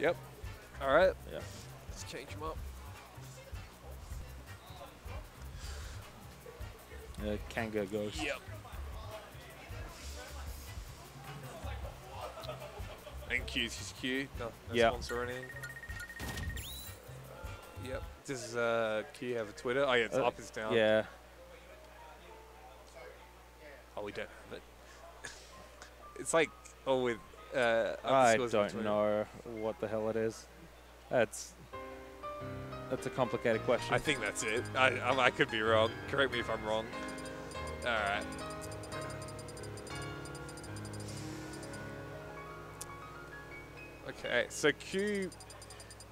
Yep. All right. Yeah. Let's change him up. Kanga goes. Yep. And Q's his Q. No yep. Sponsor or anything. Yep. Does Q have a Twitter? Oh yeah, it's up, it's down. Yeah. Oh, we don't have it. It's like all with. I don't know what the hell it is. That's a complicated question. I think that's it. I could be wrong. Correct me if I'm wrong. All right. Okay, so Q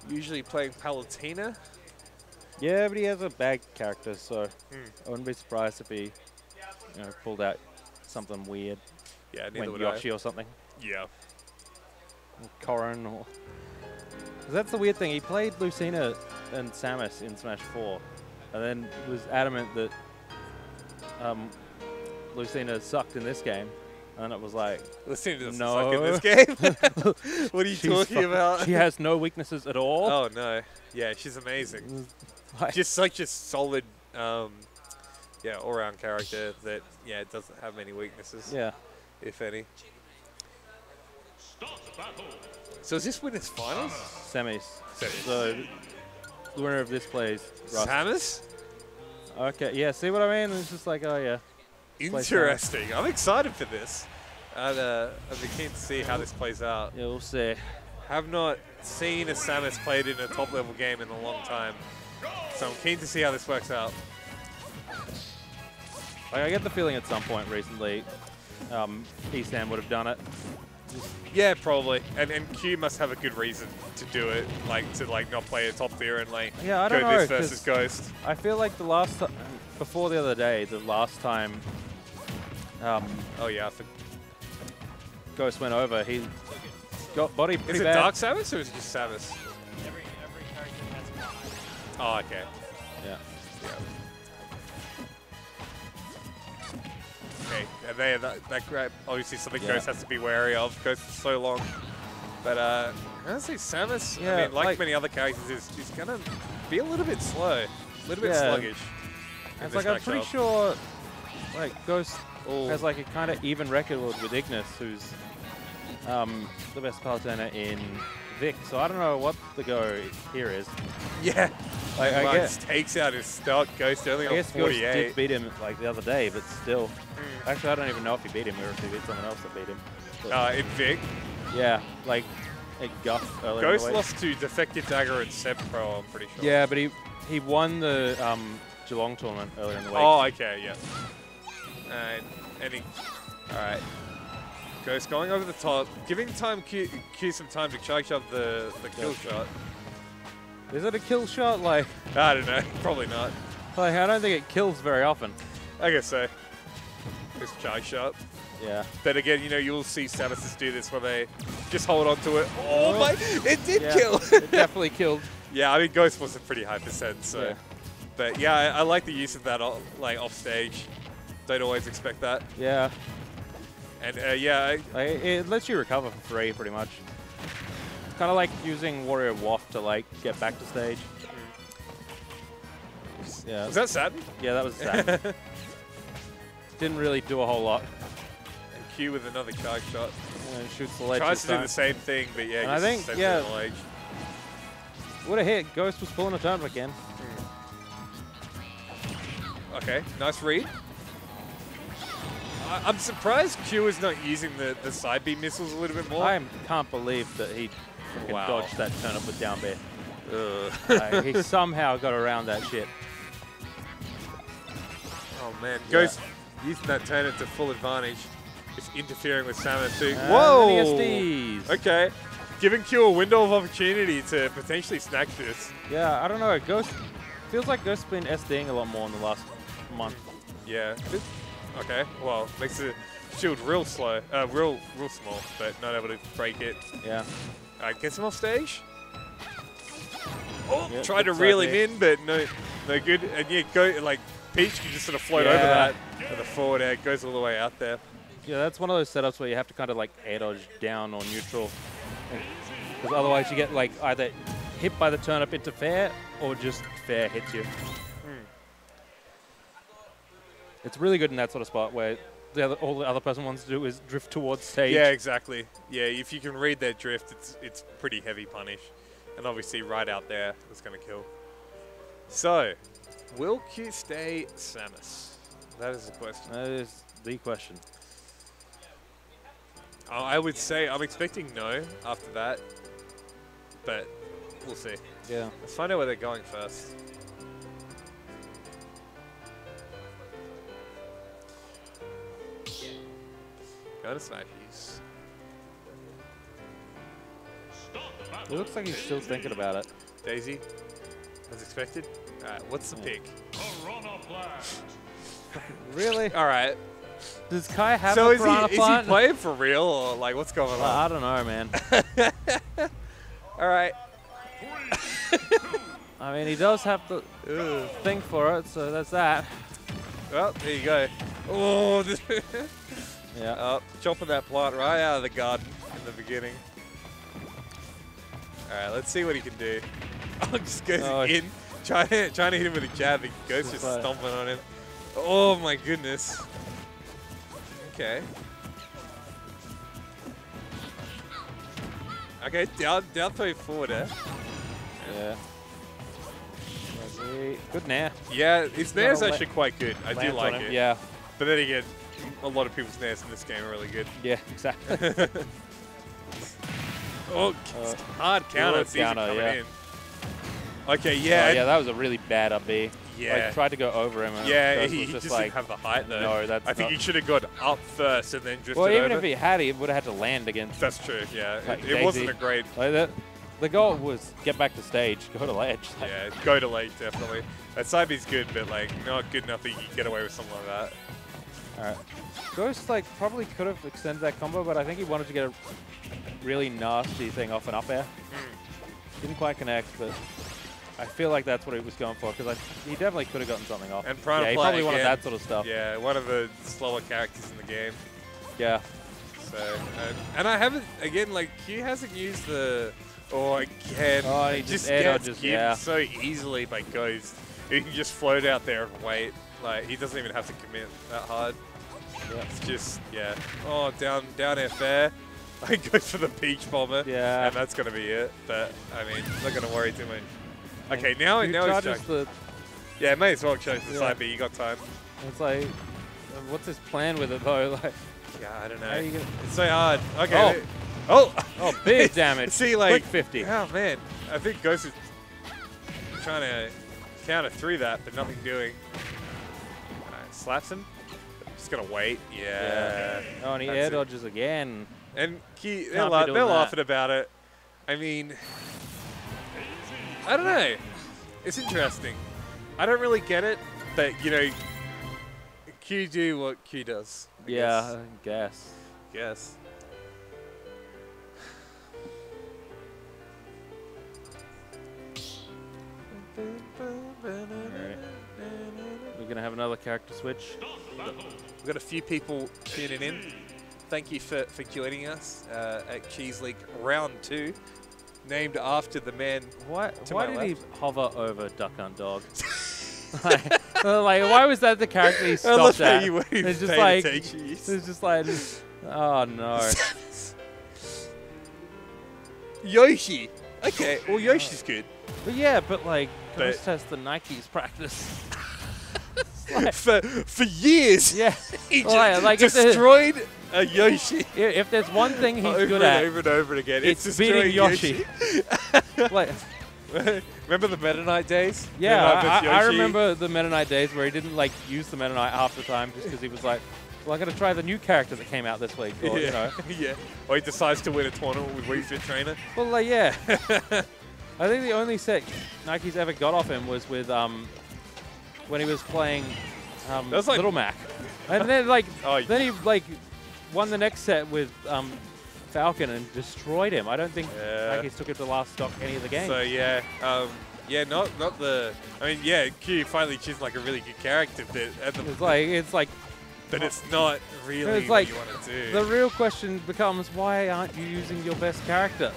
usually playing Palutena. Yeah, but he has a bag character, so I wouldn't be surprised if he pulled out something weird. Yeah, went Yoshi or something. Yeah. Corrin or... That's the weird thing. He played Lucina and Samus in Smash 4 and then was adamant that Lucina sucked in this game. And it was like, Lucina doesn't suck in this game. What are you talking about? She has no weaknesses at all. Oh, no. Yeah, she's amazing. Like, just such a solid, all-round character that, doesn't have many weaknesses. Yeah. If any. So is this winner's finals? Semis. So the winner of this plays Rust. Samus? Okay, yeah, see what I mean? It's just like, oh, yeah. Interesting. I'm excited for this. I'd be keen to see how this plays out. Yeah, we'll see. Have not seen a Samus played in a top-level game in a long time. So I'm keen to see how this works out. Like, I get the feeling at some point recently, E-Sam would have done it. Yeah, probably. And Q must have a good reason to do it, like to not play a top tier and like go this versus Ghost. I feel like the last time, before the other day, the last time Ghost went over, he got body pretty bad. Is it Dark Samus or is it just Samus? Every character has one. Oh, okay. Yeah. Okay, and that grab, obviously something Ghost has to be wary of. Ghost for so long. But honestly, Samus, I mean, like many other characters, is going to be a little bit slow, a little bit sluggish. It's like, I'm pretty sure Ghost has a kind of even record with Ignis, who's the best Palutena in Vic. So I don't know what the go here is. Yeah. Like, I guess takes out his stock. Ghost only on 48. Ghost did beat him the other day, but still. Actually, I don't even know if he beat him or if he beat someone else that beat him. In Vic? Yeah, it guffed earlier. Ghost lost to Defective Dagger and Seb Pro, I'm pretty sure. Yeah, but he won the Geelong tournament earlier in the week. Oh, okay, yeah. All right. Ghost going over the top, giving Q some time to charge up the kill shot. Is it a kill shot? I don't know. Probably not. I don't think it kills very often. I guess so. This charge shot. Yeah. But again, you'll see Samus do this where they just hold on to it. Oh my! It did kill. It definitely killed. Yeah, I mean Ghost was a pretty high percent. So, but yeah, I like the use of that off stage. Don't always expect that. Yeah. And it lets you recover for free pretty much. Kind of like using Warrior Waft to get back to stage. Yeah. Was that Saturn? Yeah, that was Saturn. Didn't really do a whole lot. And Q with another charge shot. And shoots the ledge. Tries to do the same thing, but yeah, I think the ledge. Would have hit. Ghost was pulling a turn again. Okay, nice read. I'm surprised Q is not using the side B missiles a little bit more. I can't believe that he dodged that turn up with down B. He somehow got around that shit. Oh man, Ghost. Using that turn to full advantage. Just interfering with Samus too. Whoa! Okay. Giving Q a window of opportunity to potentially snag this. Yeah, I don't know. Ghost feels like Ghost's been SDing a lot more in the last month. Yeah. Okay. Well, makes the shield real slow. Real small, but not able to break it. Yeah. Alright, gets him off stage. Oh, tried to reel him in, but no good. And yeah, Peach can just sort of float over that. The forward air goes all the way out there. Yeah, that's one of those setups where you have to kind of air dodge down or neutral and because otherwise you get like either hit by the turnip into fair or just fair hits you. It's really good in that sort of spot where the other, all the other person wants to do is drift towards stage. Yeah, exactly. Yeah, if you can read their drift, it's pretty heavy punish. And obviously right out there, it's going to kill. So, will Q stay Samus? That is the question. That is the question. I would say I'm expecting no after that, but we'll see. Yeah. Let's find out where they're going first. Go to Snipey's. It looks like he's still thinking about it. Daisy, as expected. Alright, what's the pick? Really? Alright. Does Kai have a Piranha Plant? Is he playing for real, or like what's going on? I don't know, man. Alright. I mean, he does have to think for it, so that's that. Well, there you go. Oh, yeah. Chopping that plant right out of the garden in the beginning. Alright, let's see what he can do. Oh, just goes in, trying to hit him with a jab, and Ghost just stomping on him. Oh my goodness. Okay. Okay, down throw forward there. Yeah. Good nair. Yeah, his nair is actually quite good. I do like it. Yeah. But then again, a lot of people's nairs in this game are really good. Yeah, exactly. Oh, hard counter. It's counter coming in. Okay, yeah. Oh, yeah, that was a really bad up B. Yeah. Like, tried to go over him. And he just like, didn't have the height, though. No, that's I think he should have got up first and then drifted over. Well, even if he had, he would have had to land against him. That's true, yeah. Like it wasn't a great... Like the goal was get back to stage, go to ledge. Like. Yeah, go to ledge, definitely. That side B's good, but like not good enough that you can get away with something like that. All right. Ghost like probably could have extended that combo, but I think he wanted to get a really nasty thing off an up air. Didn't quite connect, but... I feel like that's what he was going for, because he definitely could have gotten something off. And Piranha Plant, he probably wanted that sort of stuff. Yeah, one of the slower characters in the game. Yeah. So, and I haven't, again, like, Q hasn't used the, he just gets given so easily by Ghost. He can just float out there and wait. Like, he doesn't even have to commit that hard. Yeah. It's just, yeah. Oh, down air fair. I go for the Peach Bomber. Yeah. And that's going to be it. But, I mean, not going to worry too much. Okay, now he's chucked. Yeah, may as well charge the side B, you got time. It's like, what's his plan with it though? Like, yeah, I don't know. It's so hard. Okay. Oh! Oh, big damage. See, like, quick 50. Oh, man. I think Ghost is trying to counter through that, but nothing doing. Alright, slaps him. Just gonna wait. Yeah. Oh, and he air dodges again. And they're laughing about it. I mean... I don't know. It's interesting. I don't really get it, but, you know, Q do what Q does. I guess. Alright. We're going to have another character switch. We've got a few people tuning in. Thank you for joining us at Cheese League Round 2. Named after the man. Why did he hover over Duck Hunt Dog? like, why was that the character he stopped at? It's just like, oh no. Yoshi. Okay, well Yoshi's good. But yeah, but like, Ghost has the Nike's practice. Like, for years, he just destroyed a Yoshi. If there's one thing he's good at, over and over again, it's beating Yoshi. Like, remember the Meta Knight days? Yeah, I remember the Meta Knight days where he didn't like use the Meta Knight half the time just because he was like, "Well, I'm gonna try the new character that came out this week." Or, or he decides to win a tournament with Wii Fit Trainer. Well, like, I think the only set Nike's ever got off him was with when he was playing was like Little Mac. And then like then he like won the next set with Falcon and destroyed him. I don't think Nike's took it to the last stock any of the game. So yeah. Q finally chooses like a really good character, but at the but it's not really what you want to do. The real question becomes, why aren't you using your best character?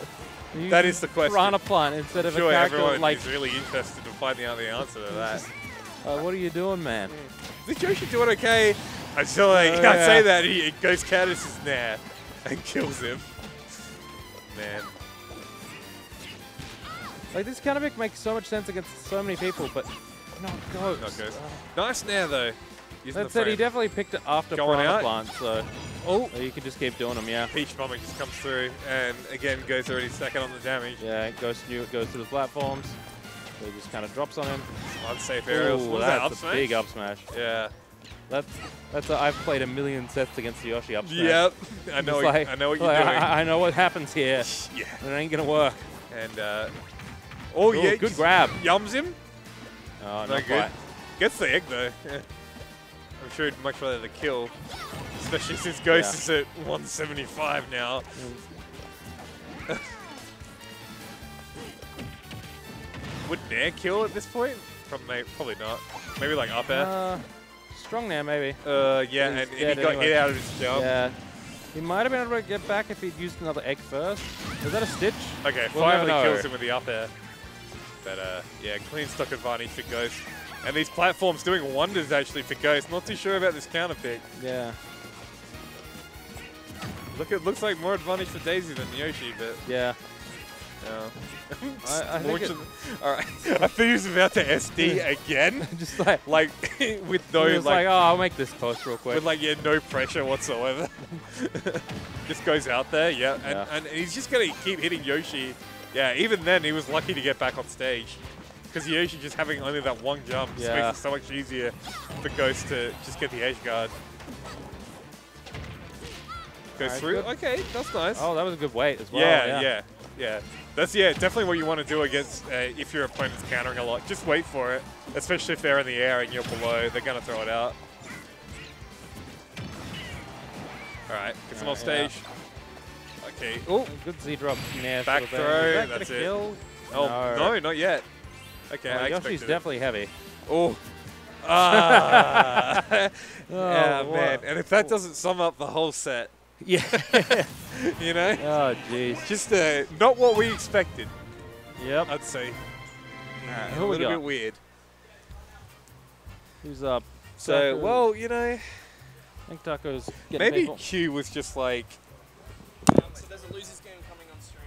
That is the question. Piranha Plant instead of a character like... I'm sure everyone is really interested in finding out the answer to that. What are you doing, man? Is Yoshi doing okay? Until I say that, he goes Cadis's Nair and kills him. Man. Like, this counterpick makes so much sense against so many people, but not Ghost. Not Ghost. Nice Nair, though. That said, he definitely picked it after Piranha Plant, so... Oh, you can just keep doing them, yeah. Peach bombing just comes through, and again, Ghost already second on the damage. Yeah, Ghost knew it goes to the platforms. So he just kind of drops on him. Unsafe aerials. Ooh, that's a big up smash. Yeah. That's I've played a million sets against the Yoshi up smash. Yep. I know what you're doing. I know what happens here. Yeah. And it ain't going to work. And, oh, yeah. Good grab. Yums him. Oh, no good. Gets the egg, though. Yeah. I'm sure he'd much rather the kill. Especially since Ghost is at 175 now. Would Nair kill at this point? Probably not. Maybe like up air. Strong Nair, maybe. Yeah, and he got hit out of his jump. Yeah. He might have been able to get back if he'd used another egg first. Is that a stitch? Okay, finally kills him with the up air. But yeah, clean stock advantage for Ghost. And these platforms doing wonders actually for Ghost. Not too sure about this counter pick. Yeah. Look, it looks like more advantage for Daisy than Yoshi, but yeah. No. Alright. I think he was about to SD again. Just like with no he was like oh, I'll make this close real quick. With like no pressure whatsoever. Just goes out there, and he's just gonna keep hitting Yoshi. Yeah, even then he was lucky to get back on stage. Because Yoshi just having only that one jump just makes it so much easier for Ghost to just get the edge guard. Goes through. Good. Okay, that's nice. Oh, that was a good weight as well. Yeah. That's definitely what you want to do against if your opponent's countering a lot. Just wait for it, especially if they're in the air and you're below. They're gonna throw it out. All right, gets him off stage. Okay. Oh, good Z drop. Back throw. That's it. Kill? Oh no, not yet. Okay, I expected it. Yoshi's definitely heavy. Oh. Yeah, man. And if that doesn't sum up the whole set. Yeah. You know? Oh, jeez. Just not what we expected. Yep. I'd say. Nah, a little bit weird. Who's up? So, well, you know. I think Taco's getting maybe Q was just like... so there's a losers game coming on stream.